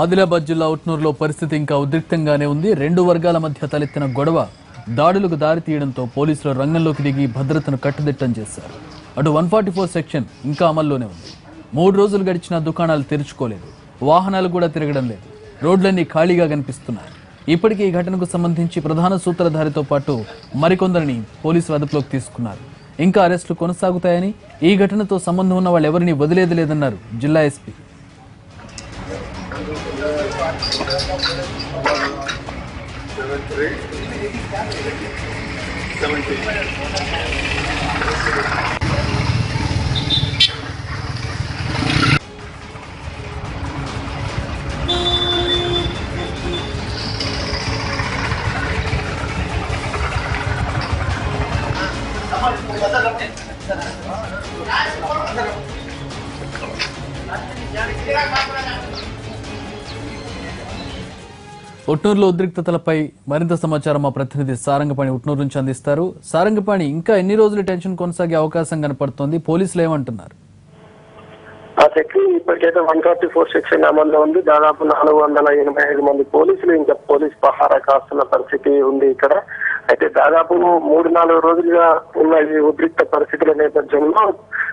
ఆదిలాబాద్ జిల్లా ఉట్నూరులో పరిస్థితి ఇంకా ఉద్రిక్తంగానే ఉంది. రెండు వర్గాల మధ్య తలెత్తిన గొడవ దాడులకు దారి తీయడంతో పోలీసులు రంగంలోకి దిగి భద్రతను కట్టుదిట్టం చేశారు. అటు 144 సెక్షన్ ఇంకా అమల్లోనే ఉంది. 3 రోజులు గడిచిన దుకాణాలు తెరుచుకోలేదు, వాహనాలు కూడా తిరగడం లేదు, రోడ్లన్నీ ఖాళీగా కనిపిస్తున్నాయి. ఇప్పటికీ ఈ ఘటనకు సంబంధించి ప్రధాన సూత్రధారితో పాటు మరికొందరిని పోలీసులు అదుపులోకి తీసుకున్నారు. ఇంకా అరెస్టులు కొనసాగుతాయని, ఈ ఘటనతో సంబంధం ఉన్న వాళ్ళు ఎవరిని వదిలేది లేదన్నారు జిల్లా ఎస్పీ. ఉట్నూరులో ఉద్రిక్తతలపై మరింత సమాచారం మా ప్రతినిధి సారంగపాణి ఉట్నూరు నుంచి అందిస్తారు. సారంగపాణి, ఇంకా ఎన్ని రోజులు టెన్షన్ కొనసాగే అవకాశం కనపడుతోంది? పోలీసులు ఏమంటున్నారు? ఇప్పటికైతే 144 సెక్షన్ అమల్లో ఉంది. దాదాపు 485 మంది పోలీసులు ఇంకా పోలీస్ పహారా కాస్తున్న పరిస్థితి ఉంది ఇక్కడ. అయితే దాదాపు 3-4 రోజులుగా ఉన్న ఈ ఉద్రిక్త పరిస్థితుల నేపథ్యంలో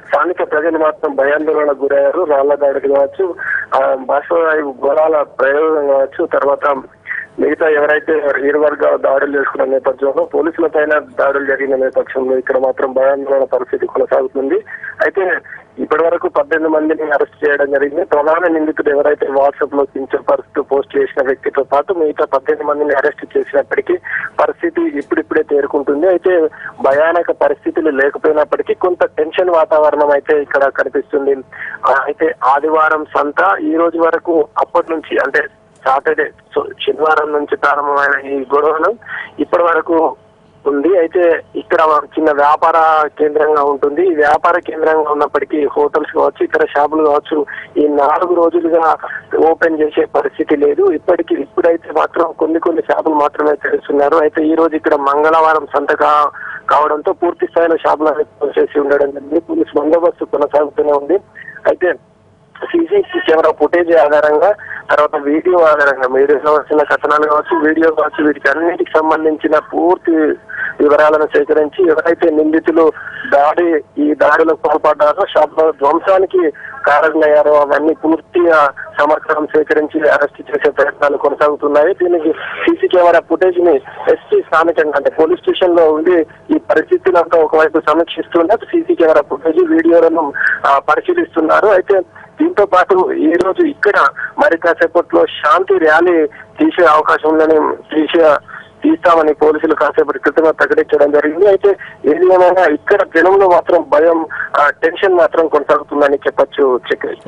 స్థానిక ప్రజలు మాత్రం భయాందోళనకు గురయ్యారు. రాళ్ల దాడులు కావచ్చు, బాష్పవాయు గోళాల ప్రయోగం కావచ్చు, తర్వాత మిగతా ఎవరైతే ఇరు వర్గాల దాడులు చేసుకున్న నేపథ్యంలో పోలీసులపైన దాడులు జరిగిన నేపథ్యంలో ఇక్కడ మాత్రం భయాందోళన పరిస్థితి కొనసాగుతుంది. అయితే ఇప్పటి వరకు 18 మందిని అరెస్ట్ చేయడం జరిగింది. ప్రధాన నిందితుడు ఎవరైతే వాట్సాప్ లో కించపరుస్తూ పోస్ట్ చేసిన వ్యక్తితో పాటు మిగతా 18 మందిని అరెస్ట్ చేసినప్పటికీ పరిస్థితి ఇప్పుడిప్పుడే తేరుకుంటుంది. అయితే భయానక పరిస్థితులు లేకపోయినప్పటికీ కొంత టెన్షన్ వాతావరణం అయితే ఇక్కడ కనిపిస్తుంది. అయితే ఆదివారం సంత ఈ రోజు వరకు, అప్పటి నుంచి అంటే సాటర్డే శనివారం నుంచి ప్రారంభమైన ఈ గొడవను ఇప్పటి వరకు ఉంది. అయితే ఇక్కడ చిన్న వ్యాపార కేంద్రంగా ఉంటుంది. ఈ వ్యాపార కేంద్రంగా ఉన్నప్పటికీ హోటల్స్ కావచ్చు, ఇతర షాపులు కావచ్చు, ఈ 4 రోజులుగా ఓపెన్ చేసే పరిస్థితి లేదు. ఇప్పుడైతే మాత్రం కొన్ని షాపులు మాత్రమే తెరుస్తున్నారు. అయితే ఈ రోజు ఇక్కడ మంగళవారం సంత కావడంతో పూర్తి స్థాయిలో షాపులు చేసి ఉండడం జరిగింది. పోలీసు బందోబస్తు కొనసాగుతూనే ఉంది. అయితే సీసీ కెమెరా ఫుటేజ్ ఆధారంగా, తర్వాత వీడియో ఆధారంగా, మీడియాలో వచ్చిన కథనాలు కావచ్చు, వీడియో కావచ్చు, వీటికి అన్నిటికి సంబంధించిన పూర్తి వివరాలను సేకరించి ఎవరైతే నిందితులు ఈ దాడులకు పాల్పడ్డారో, షాప్ ధ్వంసానికి కారణమయ్యారో అవన్నీ పూర్తిగా సమాచారం సేకరించి అరెస్ట్ చేసే ప్రయత్నాలు కొనసాగుతున్నాయి. దీనికి సీసీ కెమెరా ఫుటేజ్ ని ఎస్పీ స్థానికంగా అంటే పోలీస్ స్టేషన్ లో ఉండి ఈ పరిస్థితులంతా ఒకవైపు సమీక్షిస్తున్నారు. సీసీ కెమెరా ఫుటేజ్ వీడియోలను పరిశీలిస్తున్నారు. అయితే దీంతో పాటు ఈ రోజు ఇక్కడ మరి కాసేపట్లో శాంతి ర్యాలీ తీస్తామని పోలీసులు కాసేపటి క్రితం ప్రకటించడం జరిగింది. అయితే ఏది ఏమైనా ఇక్కడ జనంలో మాత్రం భయం, టెన్షన్ మాత్రం కొనసాగుతుందని చెప్పచ్చు.